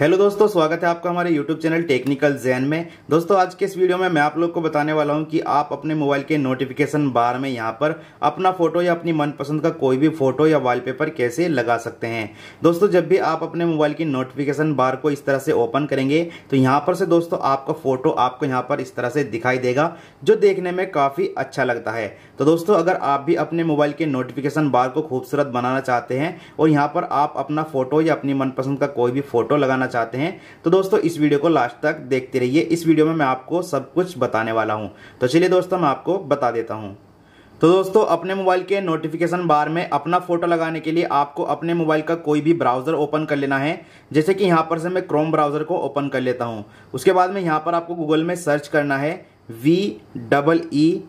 Hello दोस्तों, स्वागत है आपका हमारे यूट्यूब चैनल टेक्निकल जैन में। दोस्तों आज के इस वीडियो में मैं आप लोग को बताने वाला हूं कि आप अपने मोबाइल के नोटिफिकेशन बार में यहां पर अपना फोटो या अपनी मनपसंद का कोई भी फोटो या वॉलपेपर कैसे लगा सकते हैं। दोस्तों जब भी आप अपने मोबाइल की नोटिफिकेशन बार को इस तरह से ओपन करेंगे तो यहाँ पर से दोस्तों आपका फोटो आपको यहाँ पर इस तरह से दिखाई देगा, जो देखने में काफ़ी अच्छा लगता है। तो दोस्तों अगर आप भी अपने मोबाइल के नोटिफिकेशन बार को खूबसूरत बनाना चाहते हैं और यहाँ पर आप अपना फोटो या अपनी मनपसंद का कोई भी फोटो लगाना चाहते हैं तो दोस्तों इस वीडियो को लास्ट तक देखते रहिए। इस वीडियो में मैं आपको सब कुछ बताने वाला हूं, तो चलिए दोस्तों मैं आपको बता देता हूं। तो दोस्तों अपने मोबाइल के नोटिफिकेशन बार में अपना फोटो लगाने के लिए आपको अपने मोबाइल का कोई भी ब्राउज़र ओपन कर लेना है। जैसे कि यहाँ पर से मैं क्रोम ब्राउज़र को ओपन कर लेता हूँ। उसके बाद में यहाँ पर आपको गूगल में सर्च करना है VESTRIT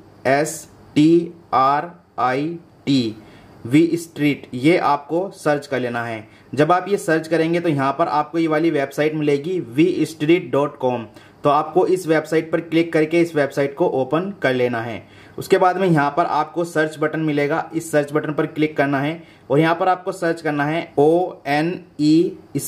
वेस्ट्रिट, ये आपको सर्च कर लेना है। जब आप ये सर्च करेंगे तो यहाँ पर आपको ये वाली वेबसाइट मिलेगी vestrrit.com। तो आपको इस वेबसाइट पर क्लिक करके इस वेबसाइट को ओपन कर लेना है। उसके बाद में यहाँ पर आपको सर्च बटन मिलेगा, इस सर्च बटन पर क्लिक करना है और यहाँ पर आपको सर्च करना है ONE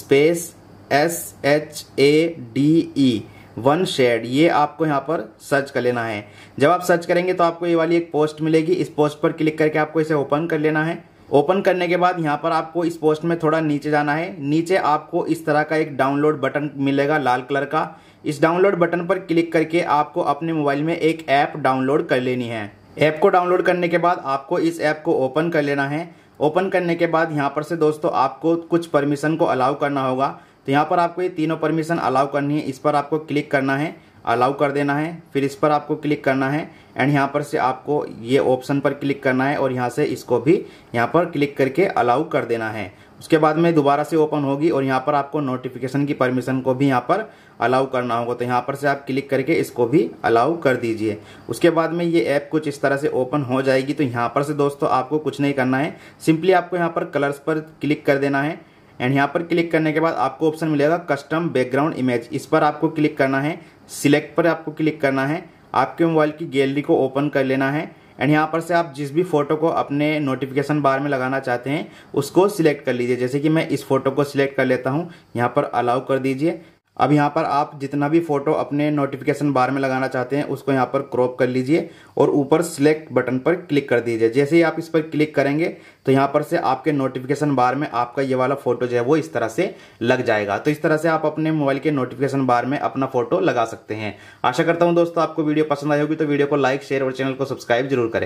SHADE वन शेड, ये आपको यहाँ पर सर्च कर लेना है। जब आप सर्च करेंगे तो आपको ये वाली एक पोस्ट मिलेगी, इस पोस्ट पर क्लिक करके आपको इसे ओपन कर लेना है। ओपन करने के बाद यहाँ पर आपको इस पोस्ट में थोड़ा नीचे जाना है। नीचे आपको इस तरह का एक डाउनलोड बटन मिलेगा लाल कलर का, इस डाउनलोड बटन पर क्लिक करके आपको अपने मोबाइल में एक ऐप डाउनलोड कर लेनी है। ऐप को डाउनलोड करने के बाद आपको इस ऐप को ओपन कर लेना है। ओपन करने के बाद यहाँ पर से दोस्तों आपको कुछ परमिशन को अलाउ करना होगा। तो यहाँ पर आपको ये तीनों परमिशन अलाउ करनी है, इस पर आपको क्लिक करना है, अलाउ कर देना है, फिर इस पर आपको क्लिक करना है एंड यहाँ पर से आपको ये ऑप्शन पर क्लिक करना है और यहाँ से इसको भी यहाँ पर क्लिक करके अलाउ कर देना है। उसके बाद में दोबारा से ओपन होगी और यहाँ पर आपको नोटिफिकेशन की परमिशन को भी यहाँ पर अलाउ करना होगा। तो यहाँ पर से आप क्लिक करके इसको भी अलाउ कर दीजिए। उसके बाद में ये ऐप कुछ इस तरह से ओपन हो जाएगी। तो यहाँ पर से दोस्तों आपको कुछ नहीं करना है, सिंपली आपको यहाँ पर कलर्स पर क्लिक कर देना है एंड यहाँ पर क्लिक करने के बाद आपको ऑप्शन मिलेगा कस्टम बैकग्राउंड इमेज, इस पर आपको क्लिक करना है। सिलेक्ट पर आपको क्लिक करना है, आपके मोबाइल की गैलरी को ओपन कर लेना है एंड यहाँ पर से आप जिस भी फोटो को अपने नोटिफिकेशन बार में लगाना चाहते हैं उसको सिलेक्ट कर लीजिए। जैसे कि मैं इस फोटो को सिलेक्ट कर लेता हूँ, यहाँ पर अलाउ कर दीजिए। अब यहाँ पर आप जितना भी फोटो अपने नोटिफिकेशन बार में लगाना चाहते हैं उसको यहाँ पर क्रॉप कर लीजिए और ऊपर सिलेक्ट बटन पर क्लिक कर दीजिए। जैसे ही आप इस पर क्लिक करेंगे तो यहाँ पर से आपके नोटिफिकेशन बार में आपका ये वाला फोटो जो है वो इस तरह से लग जाएगा। तो इस तरह से आप अपने मोबाइल के नोटिफिकेशन बार में अपना फोटो लगा सकते हैं। आशा करता हूँ दोस्तों आपको वीडियो पसंद आई होगी, तो वीडियो को लाइक, शेयर और चैनल को सब्सक्राइब जरूर करें।